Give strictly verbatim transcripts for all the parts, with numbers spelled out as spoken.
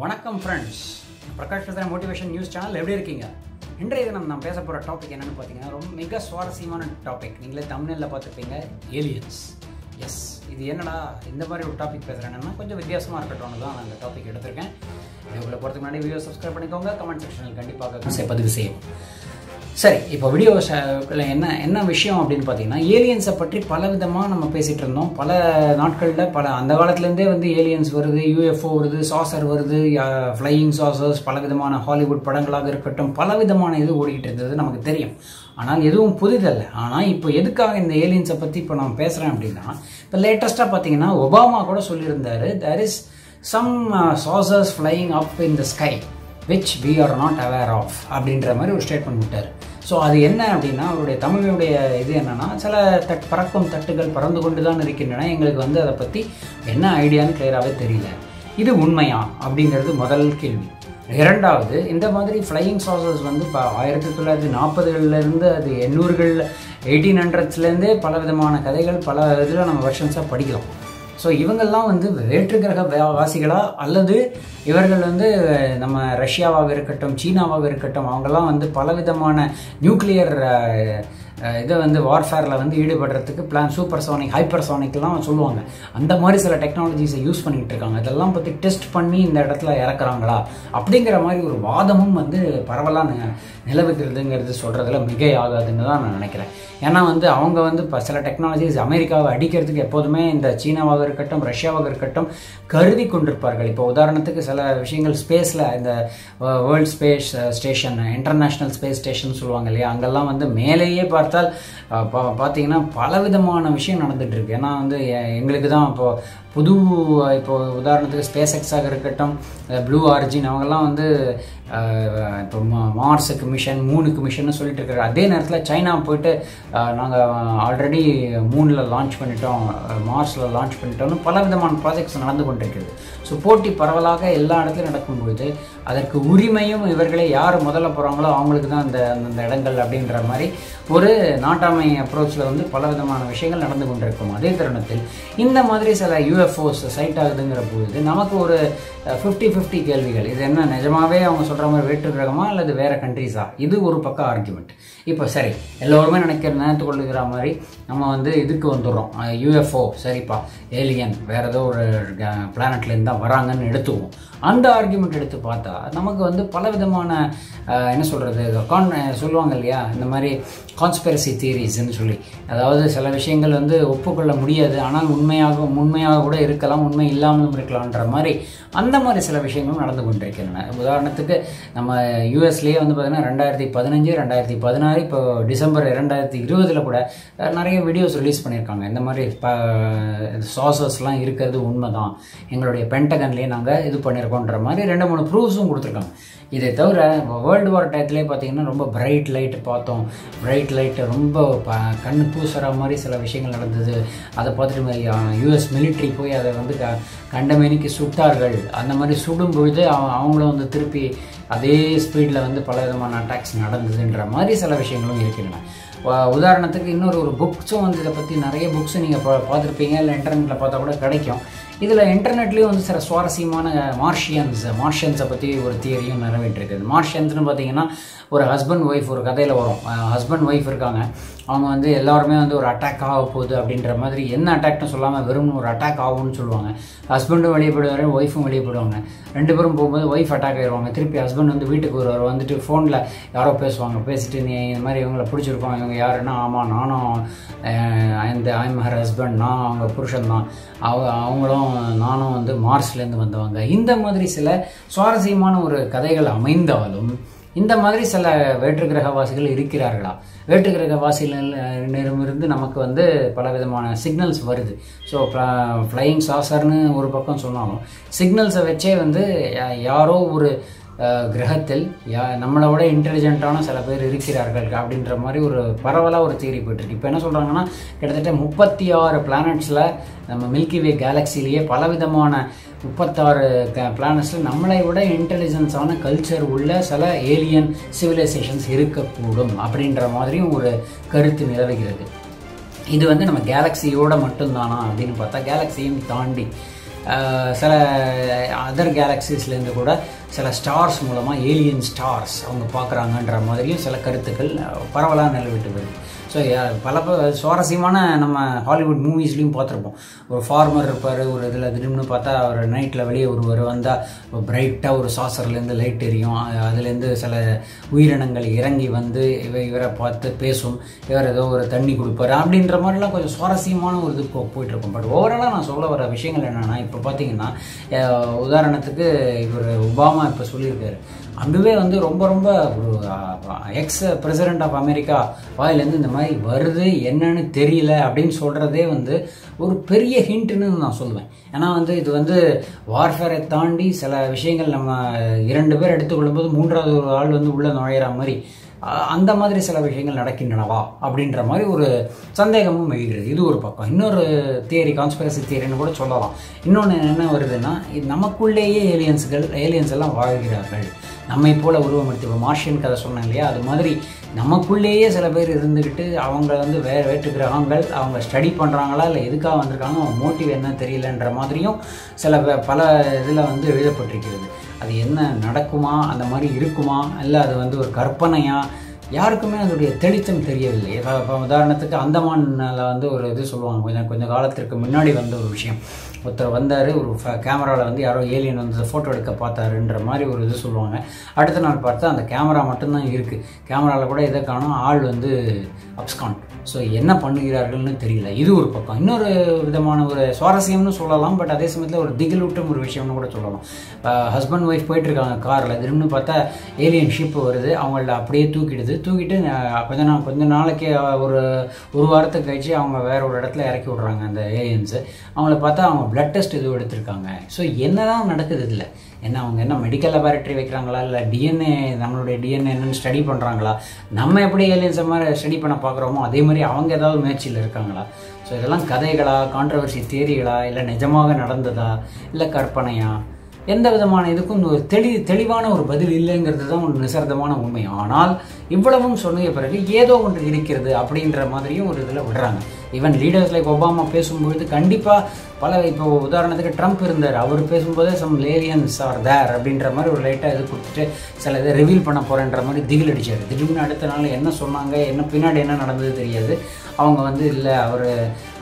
வணக்கம் ஃப்ரெண்ட்ஸ், பிரகாஷ் பேசுகிற motivation news channel எப்படி இருக்கீங்க? இன்றைய தினம் நான் பேச போகிற டாபிக் என்னென்னு பார்த்தீங்கன்னா ரொம்ப மிக சுவாரஸ்யமான டாபிக். நீங்களே தமிழ்நிலையில் பார்த்துருப்பீங்க, ஏலியன்ஸ். எஸ், இது என்னடா இந்த மாதிரி ஒரு டாபிக் பேசுகிறாங்கன்னா கொஞ்சம் வித்தியாசமாக இருக்கட்டும் தான் நான் இந்த டாபிக் எடுத்திருக்கேன். வீடியோக்குள்ளே போகிறதுக்கு முன்னாடி வீடியோ சப்ஸ்கிரைப் பண்ணிக்கோங்க, கமெண்ட் செக்ஷனில் கண்டிப்பாக பதிவு செய்யும். சரி, இப்போ வீடியோ என்ன என்ன விஷயம் அப்படின்னு பார்த்தீங்கன்னா, ஏலியன்ஸை பற்றி பல விதமாக நம்ம பேசிகிட்டு இருந்தோம். பல நாட்களில் பல அந்த காலத்துலேருந்தே வந்து ஏலியன்ஸ் வருது, யூஎஃப்ஓ வருது, சாசர் வருது, ஃப்ளையிங் சாசர்ஸ், பல விதமான ஹாலிவுட் படங்களாக இருக்கட்டும், பல விதமான இது ஓடிக்கிட்டு இருந்தது, நமக்கு தெரியும். ஆனால் எதுவும் புதிதல்ல. ஆனால் இப்போ எதுக்காக இந்த ஏலியன்ஸை பற்றி இப்போ நான் பேசுகிறேன் அப்படின்னா, இப்போ லேட்டஸ்ட்டாக பார்த்தீங்கன்னா ஒபாமா கூட சொல்லியிருந்தார், there is some saucers flying up in the sky which we are not aware of அப்படின்ற மாதிரி ஒரு ஸ்டேட்மெண்ட் விட்டார். ஸோ அது என்ன அப்படின்னா, அவருடைய தமிழுடைய இது என்னென்னா, சில தட் பறக்கும் தட்டுகள் பறந்து கொண்டு தான் இருக்கின்றன, எங்களுக்கு வந்து அதை பற்றி என்ன ஐடியான்னு கிளியராகவே தெரியல. இது உண்மையா அப்படிங்கிறது முதல் கேள்வி. இரண்டாவது, இந்த மாதிரி ஃப்ளையிங் சாசர்ஸ் வந்து இப்போ ஆயிரத்தி தொள்ளாயிரத்தி நாற்பதுகள்லேருந்து அது எண்ணூறுகள் எயிட்டீன் ஹண்ட்ரட்ஸ்லேருந்தே பல விதமான கதைகள் பல இதில் நம்ம வெர்ஷன்ஸாக படிக்கிறோம். ஸோ இவங்கள்லாம் வந்து வேற்று கிரக வாசிகளா அல்லது இவர்கள் வந்து நம்ம ரஷ்யாவாக இருக்கட்டும், சீனாவாக இருக்கட்டும், அவங்கெல்லாம் வந்து பலவிதமான நியூக்ளியர் இதை வந்து வார்ஃபேரில் வந்து ஈடுபடுறதுக்கு பிளான் சூப்பர் சானிக் ஹைப்பர் சானிக்லாம் சொல்லுவாங்க. அந்த மாதிரி சில டெக்னாலஜிஸை யூஸ் பண்ணிக்கிட்டு இருக்காங்க. இதெல்லாம் பற்றி டெஸ்ட் பண்ணி இந்த இடத்துல இறக்குறாங்களா அப்படிங்கிற மாதிரி ஒரு வாதமும் வந்து பரவலாக நிலவுகிறதுங்கிறது சொல்கிறதுல மிகை ஆகாதுன்னு தான் நான் நினைக்கிறேன். ஏன்னா வந்து அவங்க வந்து இப்போ சில டெக்னாலஜிஸ் அமெரிக்காவை அடிக்கிறதுக்கு எப்போதுமே இந்த சீனாவாக இருக்கட்டும், ரஷ்யாவாக இருக்கட்டும் கருதி கொண்டிருப்பார்கள். இப்போ உதாரணத்துக்கு சில விஷயங்கள் ஸ்பேஸில், இந்த world space station, international space station சொல்லுவாங்க இல்லையா, அங்கெல்லாம் வந்து மேலேயே பார்த்தால் பார்த்தீங்கன்னா பலவிதமான விஷயம் நடந்துகிட்டு இருக்கு. ஏன்னா வந்து எங்களுக்கு தான் இப்போது புது, இப்போது உதாரணத்துக்கு ஸ்பேஸ் எக்ஸாக இருக்கட்டும், ப்ளூ ஆரிஜின், அவங்கெல்லாம் வந்து இப்போ மார்ஸுக்கு மிஷன், மூனுக்கு மிஷன்னு சொல்லிட்டு இருக்கிறாரு. அதே நேரத்தில் சைனா போயிட்டு நாங்கள் ஆல்ரெடி மூனில் லான்ச் பண்ணிட்டோம், மார்ஸில் லான்ச் பண்ணிட்டோம்னு பல விதமான ப்ராஜெக்ட்ஸ் நடந்து கொண்டிருக்கிறது. ஸோ போட்டி பரவலாக எல்லா இடத்துலையும் நடக்கும்பொழுது அதற்கு உரிமையும் இவர்களே யார் முதல்ல போகிறாங்களோ அவங்களுக்கு தான் அந்த அந்த இடங்கள் அப்படின்ற மாதிரி ஒரு நாட்டாமை அப்ரோச்சில் வந்து பல விதமான விஷயங்கள் நடந்து கொண்டிருக்கும். அதே தருணத்தில் இந்த மாதிரி சில யூஎஃப்ஓஸ் சைட் ஆகுதுங்கிற பொழுது நமக்கு ஒரு ஃபிஃப்டி ஃபிஃப்டி கேள்விகள். இது என்ன நிஜமாகவே அவங்க சொல்கிற மாதிரி வேற்று கிரகமா அல்லது வேறு கண்ட்ரிஸா? இது ஒரு பக்கம் ஆர்குமெண்ட். இப்போ சரி, எல்லோருமே நினைக்கிற நினைத்து கொள்ளுகிற மாதிரி நம்ம வந்து இதுக்கு வந்துடுறோம், யூஎஃப்ஓ. சரிப்பா, ஏலியன் வேறு ஏதோ ஒரு பிளானட்லேருந்து தான் வராங்கன்னு எடுத்துவோம். அந்த ஆர்குமெண்ட் எடுத்து பார்த்தா நமக்கு வந்து பல விதமான என்ன சொல்கிறது, கான் சொல்லுவாங்க இல்லையா, இந்த மாதிரி கான்ஸ்பிரசி தியரிஸ்ன்னு சொல்லி, அதாவது சில விஷயங்கள் வந்து ஒப்புக்கொள்ள முடியாது, ஆனால் உண்மையாக உண்மையாக கூட இருக்கலாம், உண்மை இல்லாமலும் இருக்கலாம்ன்ற மாதிரி அந்த மாதிரி சில விஷயங்களும் நடந்து கொண்டிருக்கின்றன. உதாரணத்துக்கு நம்ம யூஎஸ்லேயே வந்து பார்த்திங்கன்னா ரெண்டாயிரத்தி பதினஞ்சு ரெண்டாயிரத்தி பதினாறு இப்போ டிசம்பர் ரெண்டாயிரத்தி இருபதில் கூட நிறைய வீடியோஸ் ரிலீஸ் பண்ணியிருக்காங்க. இந்த மாதிரி ப சாசர்ஸ்லாம் இருக்கிறது உண்மை தான், எங்களுடைய பென்டகன்லேயே நாங்கள் இது பண்ணியிருக்கோன்ற மாதிரி ரெண்டு மூணு ப்ரூஃப்ஸும் கொடுத்துருக்காங்க. இதை தவிர வேர்ல்டு வார் டயத்துலேயே பார்த்தீங்கன்னா ரொம்ப பிரைட் லைட்டு பார்த்தோம், பிரைட் லைட்டு ரொம்ப ப கண் கூசுற மாதிரி சில விஷயங்கள் நடந்தது. அதை பார்த்துட்டு யூஎஸ் மிலிட்ரி போய் அதை வந்து க கண்டமேனிக்கு சுட்டார்கள். அந்த மாதிரி சுடும் பொழுது அவங்களும் வந்து திருப்பி அதே ஸ்பீடில் வந்து பல விதமான அட்டாக்ஸ் நடந்ததுன்ற மாதிரி சில விஷயங்களும் இருக்கின்றன. உதாரணத்துக்கு இன்னொரு ஒரு புக்ஸும் வந்து இதை பற்றி நிறைய புக்ஸும் நீங்கள் பா பார்த்துருப்பீங்க இல்லை இன்டர்நெட்டில் பார்த்தா கூட கிடைக்கும். இதில் இன்டர்நெட்லேயும் வந்து சில சுவாரஸ்யமான மார்ஷியன்ஸ் மார்ஷியன்ஸை பற்றி ஒரு தியரியும் நிறைவேற்றிருக்குது. மார்ஷியன்ஸ்னு பார்த்தீங்கன்னா ஒரு ஹஸ்பண்ட் ஒய்ஃப் ஒரு கதையில் வரும். ஹஸ்பண்ட் ஒய்ஃப் இருக்காங்க, அவங்க வந்து எல்லாருமே வந்து ஒரு அட்டாக் ஆக போகுது அப்படின்ற மாதிரி, என்ன அட்டாக்னு சொல்லாமல் வெறும் ஒரு அட்டாக் ஆகும்னு சொல்லுவாங்க. ஹஸ்பண்டும் வெளியே போயிடுவார், ஒய்ஃபும் வெளியே போயிடுவாங்க. ரெண்டு பேரும் போகும்போது ஒய்ஃப் அட்டாக் ஆகிடுவாங்க. திருப்பி ஹஸ்பண்ட் வந்து வீட்டுக்கு வருவார், வந்துட்டு ஃபோனில் யாரோ பேசுவாங்க. பேசிட்டு நீ இந்த மாதிரி இவங்களை பிடிச்சிருப்பாங்க, இவங்க யாருன்னா, ஆமாம் நானும் இந்த ஐம் ஹர் ஹஸ்பண்ட், நான் அவங்க புருஷன் தான், அவ அவங்களும் நானும் வந்து மார்ஸ்லேருந்து வந்தவங்க. இந்த மாதிரி சில சுவாரஸ்யமான ஒரு கதைகள் அமைந்தாலும் இந்த மாதிரி சில வேற்று கிரகவாசிகள் இருக்கிறார்களா? வேற்று கிரகவாசிகளிடமிருந்து நமக்கு வந்து பல விதமான சிக்னல்ஸ் வருது. ஸோ ஃப்ளையிங் சாசர்னு ஒரு பக்கம் சொன்னாலும் சிக்னல்ஸை வச்சே வந்து யாரோ ஒரு கிரகத்தில் யா நம்மளோட இன்டெலிஜென்ட்டான சில பேர் இருக்கிறார்கள் அப்படின்ற மாதிரி ஒரு பரவலாக ஒரு தியரி போயிட்டுருக்கு. இப்போ என்ன சொல்கிறாங்கன்னா, கிட்டத்தட்ட முப்பத்தி ஆறு பிளானட்ஸில், நம்ம மில்கிவே கேலக்சிலேயே பலவிதமான முப்பத்தாறு பிளானட்ஸில் நம்மளை விட இன்டெலிஜென்ஸான கல்ச்சர் உள்ள சில ஏலியன் சிவிலைசேஷன்ஸ் இருக்கக்கூடும் அப்படின்ற மாதிரியும் ஒரு கருத்து நிலவுகிறது. இது வந்து நம்ம கேலக்சியோட மட்டும்தானா அப்படின்னு பார்த்தா, கேலக்சியும் தாண்டி சில அதர் கேலக்ஸிஸ்லேருந்து கூட சில ஸ்டார்ஸ் மூலமாக ஏலியன் ஸ்டார்ஸ் அவங்க பார்க்குறாங்கன்ற மாதிரியும் சில கருத்துக்கள் பரவலாக நிலவிட்டு வருது. ஸோ பல சுவாரஸ்யமான நம்ம ஹாலிவுட் மூவிஸ்லேயும் பார்த்துருப்போம். ஒரு ஃபார்மர் இருப்பார், ஒரு இதில் திடீர்னு பார்த்தா ஒரு நைட்டில் வெளியே ஒருவர் வந்தால் பிரைட்டாக ஒரு சாசர்லேருந்து லைட் எரியும், அதுலேருந்து சில உயிரினங்கள் இறங்கி வந்து இவ இவரை பார்த்து பேசும், இவர் ஏதோ ஒரு தண்ணி கொடுப்பார் அப்படின்ற மாதிரிலாம் கொஞ்சம் சுவாரஸ்யமான ஒரு இது போயிட்டுருக்கும். பட் ஓவராலாக நான் சொல்ல வர விஷயங்கள் என்னென்னா, இப்போ பார்த்தீங்கன்னா உதாரணத்துக்கு இவர் ஒபாமா இப்போ சொல்லியிருக்காரு, அதுவே வந்து ரொம்ப ரொம்ப ஒரு எக்ஸ் பிரசிடென்ட் ஆஃப் அமெரிக்கா வாயிலேருந்து இந்த மாதிரி வருது என்னன்னு தெரியல அப்படின்னு சொல்கிறதே வந்து ஒரு பெரிய ஹிண்ட்டுன்னு நான் சொல்லுவேன். ஏன்னா வந்து இது வந்து வார்ஃபேரை தாண்டி சில விஷயங்கள் நம்ம இரண்டு பேர் எடுத்துக்கொள்ளும்போது மூன்றாவது ஒரு ஆள் வந்து உள்ளே நுழையிற மாதிரி அந்த மாதிரி சில விஷயங்கள் நடக்கின்றனவா அப்படின்ற மாதிரி ஒரு சந்தேகமும் எழுகிறது. இது ஒரு பக்கம். இன்னொரு தியரி, கான்ஸ்பிரசி தியரின்னு கூட சொல்லலாம். இன்னொன்று என்ன வருதுன்னா, நமக்குள்ளேயே ஏலியன்ஸ்கள் ஏலியன்ஸ் எல்லாம் வாழ்கிறார்கள், நம்மை போல் உருவமெடுத்து. இப்போ மார்ஷியன் கதை சொன்னேன் இல்லையா, அது மாதிரி நமக்குள்ளேயே சில பேர் இருந்துக்கிட்டு அவங்க வந்து வேறு வேற்று கிரகங்கள் அவங்க ஸ்டடி பண்ணுறாங்களா இல்லை எதுக்காக வந்திருக்காங்க, அவங்க மோட்டிவ் என்ன தெரியலன்ற மாதிரியும் சில பல இதில் வந்து எழுதப்பட்டிருக்கிறது. அது என்ன நடக்குமா, அந்த மாதிரி இருக்குமா, இல்லை அது வந்து ஒரு கற்பனையா, யாருக்குமே அதோடைய தெளிச்சம் தெரியவில்லை. இப்போ உதாரணத்துக்கு அந்தமானில் வந்து ஒரு இது சொல்லுவாங்க, கொஞ்சம் கொஞ்சம் காலத்திற்கு முன்னாடி வந்த ஒரு விஷயம். ஒருத்தர் வந்தார், ஒரு ஃப கேமராவில் வந்து யாரோ ஏலியன் வந்து ஃபோட்டோ எடுக்க பார்த்தாருன்ற மாதிரி ஒரு இது சொல்லுவாங்க. அடுத்த நாள் பார்த்தா அந்த கேமரா மட்டும்தான் இருக்குது, கேமராவில் கூட இதை காணும், ஆள் வந்து அப்ஸ்கான். ஸோ என்ன பண்ணுகிறார்கள்னு தெரியல. இது ஒரு பக்கம். இன்னொரு விதமான ஒரு சுவாரஸ்யம்னு சொல்லலாம், பட் அதே சமயத்தில் ஒரு திகிலூட்டும் ஒரு விஷயம்னு கூட சொல்லலாம். ஹஸ்பண்ட் ஒய்ஃப் போயிட்டுருக்காங்க காரில், திரும்பி பார்த்தா ஏலியன் ஷிப் வருது, அவங்கள அப்படியே தூக்கிடுது. தூக்கிட்டு கொஞ்ச நாள் கொஞ்சம் நாளைக்கு ஒரு ஒரு வாரத்துக்கு கழிச்சு அவங்க வேற ஒரு இடத்துல இறக்கி விட்றாங்க அந்த ஏலியன்ஸு. அவங்கள பார்த்தா அவங்க பிளட் டெஸ்ட் எதுவும் எடுத்திருக்காங்க. ஸோ என்ன தான் நடக்குது இதில், என்ன அவங்க என்ன மெடிக்கல் லெபார்ட்ரி வைக்கிறாங்களா, இல்லை டிஎன்ஏ நம்மளுடைய டிஎன்ஏ என்னென்னு ஸ்டடி பண்ணுறாங்களா, நம்ம எப்படி ஏலியன்ஸை மாதிரி ஸ்டடி பண்ண பார்க்குறோமோ அதே மாதிரி அவங்க ஏதாவது முயற்சியில் இருக்காங்களா? ஸோ இதெல்லாம் கதைகளா, கான்ட்ரவர்சி தியரிகளா, இல்லை நிஜமாக நடந்ததா, இல்லை கற்பனையா, எந்த விதமான இதுக்கும் ஒரு தெளி தெளிவான ஒரு பதில் இல்லைங்கிறது தான் ஒரு நிசர்தமான உண்மை. ஆனால் இவ்வளவும் சொன்ன பிறகு ஏதோ ஒன்று இருக்கிறது அப்படின்ற மாதிரியும் ஒரு இதில் விடுறாங்க. ஈவன் லீடர்ஸ் லைக் ஒபாமா பேசும்பொழுது கண்டிப்பாக பல, இப்போ உதாரணத்துக்கு ட்ரம்ப் இருந்தார், அவர் பேசும்போதே சம் ஏலியன்ஸ் ஆர் தேர் அப்படின்ற மாதிரி ஒரு லைட்டாக இது கொடுத்துட்டு சில இதை ரிவீல் பண்ண போகிறேன்ற மாதிரி திகில் அடித்தார். திடீர்னு அடுத்த நாள் என்ன சொன்னாங்க, என்ன பின்னாடி என்ன நடந்தது தெரியாது. அவங்க வந்து இல்லை அவர்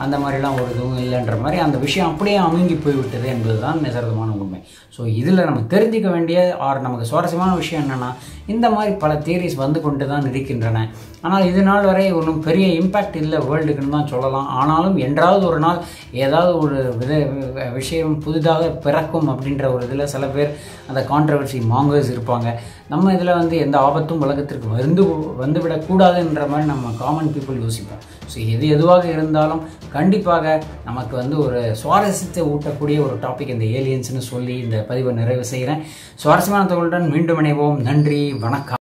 அந்த மாதிரிலாம் ஒரு இதுவும் இல்லைன்ற மாதிரி அந்த விஷயம் அப்படியே அமுங்கி போய்விட்டது என்பது தான் நிசர்தமான உண்மை. ஸோ இதில் நம்ம தெரிஞ்சிக்க வேண்டிய ஆர் நமக்கு சுவாரஸ்யமான விஷயம் என்னென்னா, இந்த மாதிரி பல தியரிஸ் வந்து கொண்டு தான் இருக்கின்றன. ஆனால் இது நாள் வரை ஒன்றும் பெரிய இம்பேக்ட் இல்லை வேர்ல்டுக்குன்னு தான் சொல்லலாம். ஆனாலும் என்றாவது ஒரு நாள் ஏதாவது ஒரு வித விஷயம் புதிதாக பிறக்கும் அப்படின்ற ஒரு இதில் சில பேர் அந்த கான்ட்ரவர்சி மாங்கர்ஸ் இருப்பாங்க. நம்ம இதில் வந்து எந்த ஆபத்தும் உலகத்திற்கு வந்து வந்துவிடக்கூடாதுன்ற மாதிரி நம்ம காமன் பீப்புள் யோசிப்போம். ஸோ எது எதுவாக இருந்தாலும் கண்டிப்பாக நமக்கு வந்து ஒரு சுவாரஸ்யத்தை ஊட்டக்கூடிய ஒரு டாபிக் இந்த ஏலியன்ஸ்னு சொல்லி இந்த பதிவை நிறைவு செய்கிறேன். சுவாரஸ்யமான தகவலுடன் மீண்டும் இணைவோம். நன்றி, வணக்கம்.